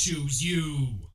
choose you.